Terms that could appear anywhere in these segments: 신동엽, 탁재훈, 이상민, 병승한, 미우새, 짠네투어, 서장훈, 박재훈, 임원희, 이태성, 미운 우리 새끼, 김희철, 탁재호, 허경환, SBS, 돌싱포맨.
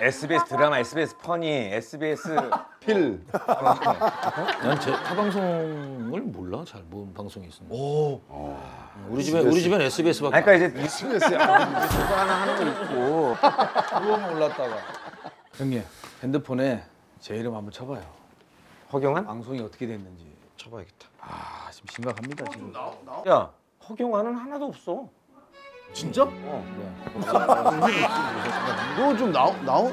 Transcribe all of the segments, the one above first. SBS 드라마, SBS 퍼니, SBS 필. 난 제 타 방송을 몰라. 잘 뭔 방송이 있었나? 오. 우리 집엔 SBS밖에. 아까 그러니까 이제 SBS야. 저거 하나 하는 거 있고. 그거만 올랐다가. 형님, 핸드폰에 제 이름 한번 쳐봐요. 허경환? 방송이 어떻게 됐는지 쳐봐야겠다. 아, 지금 심각합니다, 지금. 야, 허경환은 하나도 없어. 진짜? 어. 너 좀 나오?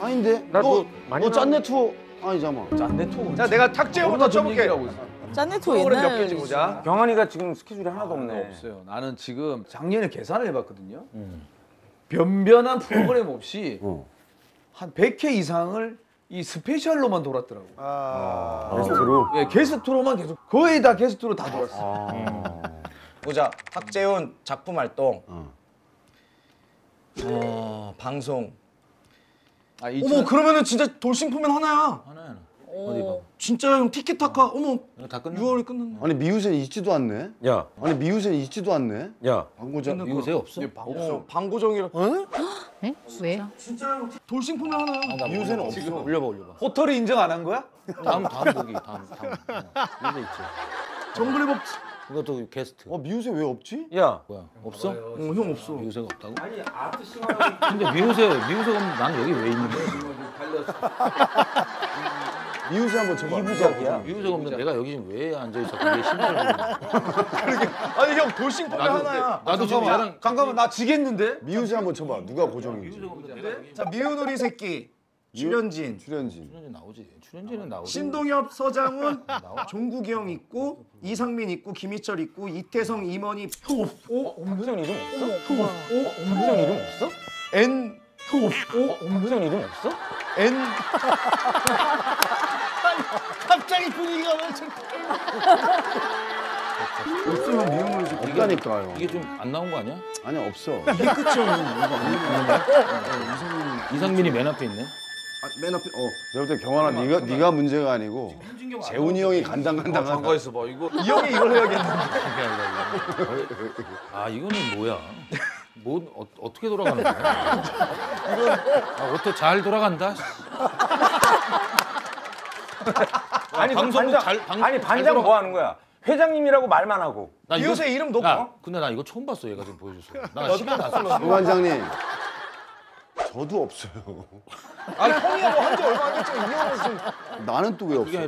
아닌데. 너 짠네투어 아니잖아. 짠네투어. 자, 내가 탁재호 쳐볼게. 짠네투어 있네. 몇 개지 보자. 경환이가 지금 스케줄이 하나도 없네. 없어요. 나는 지금 작년에 계산을 해봤거든요. 변변한 프로그램 없이 한 100회 이상을 이 스페셜로만 돌았더라고. 게스트로? 예, 게스트로만 계속 거의 다 게스트로 다 돌았어. 보자. 탁재훈 작품 활동. 방송. 어머, 그러면은 진짜 돌싱포맨 하나야. 하나야. 어디 봐. 진짜 형 티키타카. 어머. 다 끝났네. 6월에 끝났네. 아니 미우새는 있지도 않네. 야. 아니 미우새는 있지도 않네. 야. 방고정. 미우새 없어? 없어. 방고정이라. 어? 네? 왜? 진짜 형 돌싱포맨 하나야. 미우새는 없어. 지금 올려봐. 호털이 인정 안 한 거야? 다음 보기. 다음. 미우새 있지. 정글의목. 이것도 게스트. 아, 미우새 왜 없지? 야, 뭐야? 없어? 형 없어. 미우새가 없다고? 아니, 아트 시간에. 근데 미우새가 없는데 난 여기 왜 있는 거야? 미우새 한번 쳐봐. 이부작이야. 미우새가 없는데 내가 여기 지금 왜 앉아 있어? 왜 심장을 그러게. 아니 형 돌싱포맨 하나야. 나도 지금 얘랑 잠깐만 나 지겠는데? 미우새 한번 쳐봐. 누가 고정인지. 자, 미운 우리 새끼. 출연진 나오지. 출연진은 나오지. 신동엽, 서장훈, 종국이 형 있고, 이상민 있고, 김희철 있고, 이태성, 임원희. 형 없어? 박재훈 이름 없어? 형 없어? 박재훈 이름 없어? N. 형 없어? 박재훈 이름 없어? N. 갑자기 분위기가 완전. 없으면 미움을 좀 없다니까요. 이게 좀 안 나온 거 아니야? 아니 없어. 이게 끝이 없는 이유가 없는데. 이상민이 맨 앞에 있네. 아, 맨 앞에 내가 볼 때 경환아 네가 문제가 아니고 재훈이 형이 간당간당 한 거 있어 봐. 이거 이 형이 이걸 해야겠는데. 아 이거는 뭐야? 뭐 어떻게 돌아가는 거야? 이건 어떻게 잘 돌아간다. 아니 방송 잘 방 아니 반장 뭐 하는 거야? 회장님이라고 말만 하고. 미우새 이름 놓고. 근데 나 이거 처음 봤어. 얘가 지금 보여줬어. 나 시간 다 썼어. 노관장님. 저도 없어요. 아니 형이 뭐 한 지 얼마 안 됐지. 이형은 나는 또 왜 없어?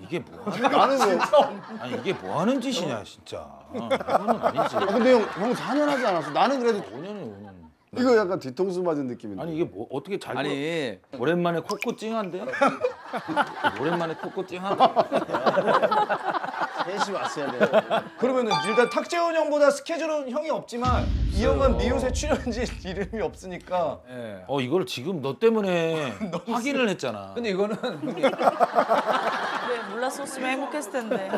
이게 뭐 하는 나는 진짜. 아니 이게 뭐 하는 짓이냐 진짜. 이거는 아니지. 아, 근데 형 4년 하지 않았어? 나는 그래도 5년이요. 이거 약간 뒤통수 맞은 느낌인데. 아니 이게 뭐 어떻게 잘 아니 오랜만에 코코 찡한데? 오랜만에 코코 찡한데? 셋이 왔어야 돼. 그러면은 일단 탁재훈 형보다 스케줄은 형이 없지만 이 형은 미우새 출연진 이름이 없으니까. 네. 이걸 지금 너 때문에 확인을 했잖아. 근데 이거는 몰랐었으면 행복했을 텐데.